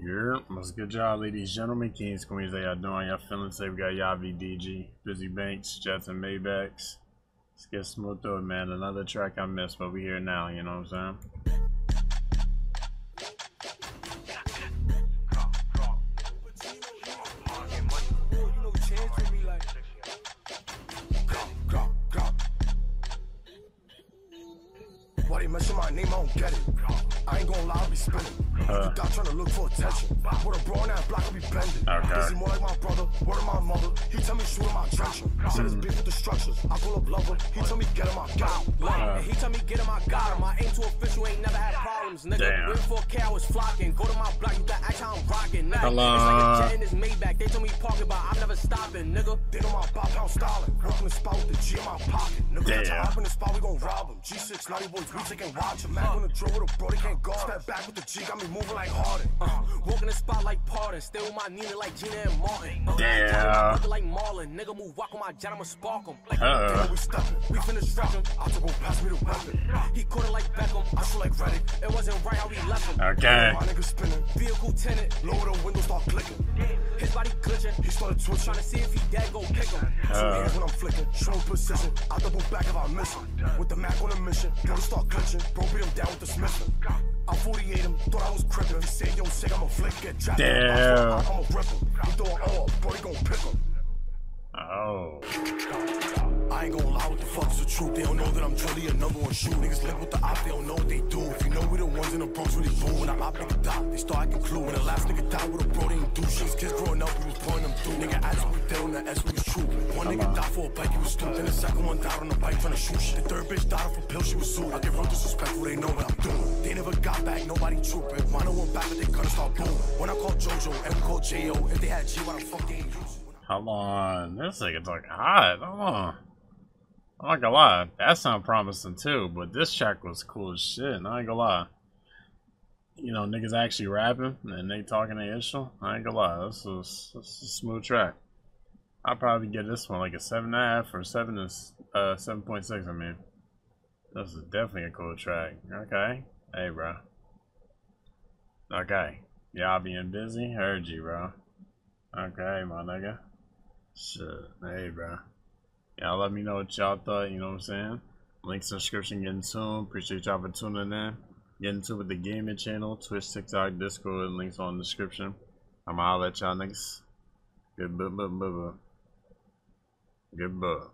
Here, that's a good job, ladies and gentlemen, kings, queens. How y'all doing? Y'all feeling safe? We got YAVI DG, Bizzy Banks, Jets and Maybachs. Let's get smooth through it, man. Another track I missed, but we here now, you know what I'm saying? Why they mention my name? I don't get it. I ain't gonna lie, I'll be spinning. You got trying to look for attention. With a brown ass block, I'll be bending. Busy more like my brother, word of my mother. He tell me shoot him, I drench him. Said it's big with the structures. I pull up lover. He tell me get him, I got him. And he tell me get him, I got him. I ain't too official, ain't never had problems. Nigga, real 4K, I was flocking. Go to my block, you got act how I'm rocking. Nah, it's like a jet in this Maybach. They told me parking, but I'm never stopping, nigga. They know my pop, I'm styling. Working the spot with the G in my pocket. Nigga, I hop in the spot, we gon' rob him. G6, naughty boys, we taking watch him. Mac on the drill with a bro, they can't guard. Step back with the G, got me moving like Harden. Walking the spot like Pardon. Stay with my Nina like Gina and Martin. Damn. Looking like Marlon. Nigga move, walk on my jet, I'ma spark him. Like, we stepping, we finished wrecking. I took him, pass me the weapon. He caught it like Beckham. I shoot like Reddick. It wasn't right how we left him. Okay. My nigga spinning. Vehicle tenant. Lower the window, start clicking. His body glitching. He started twitching. Trying to see if he dead, go kick him. 2 hands when I'm flicking. Show precision. I double back if I miss him. With the Mac on a mission. Gotta start glitching. Bro, beat him down with the Smithson. I 48 him. Thought I was crippin'. He said, yo, sick, I'm a flick. Get trapped. Damn. I'm a ripper. He throw an O up. Bro, he gon' pick him. Oh. I ain't gon' lie, what the fuck's the truth? They don't know that I'm truly a #1 shoot. Niggas live with the op, they don't know what they do. If you know we the ones in the Bronx really fool. When I op nigga die, they start acting clue. When the last nigga died with a bro, they ain't do shit. Kids growing up, we was pouring them through. Nigga asked what we did on the S, we was true. One nigga died for a bike, he was stupid. Then the second one died on the bike trying to shoot shit. The third bitch died off a pill, she was sued. I get real disrespectful, they know what I'm doing. They never got back, nobody trooping. Mine went back, but they gonna start booming. When I called JoJo, and we called J.O. If they had G, why the fuck they ain't use? Come on, this nigga's like hot. Come on. I'm not gonna lie, that sound promising too, but this track was cool as shit, and I ain't gonna lie. You know, niggas actually rapping, and they talking their issue. I ain't gonna lie, this is a smooth track. I'll probably give this one like a 7.5 or 7.6, I mean. This is definitely a cool track. Okay. Hey, bro. Okay. Y'all being busy? Heard you, bro. Okay, my nigga. Shit. Hey, bro. Y'all let me know what y'all thought, you know what I'm saying? Link subscription getting soon. Appreciate y'all for tuning in. Get into with the gaming channel, Twitch, TikTok, Discord, links on the description. I'ma holler at y'all niggas. Good buh.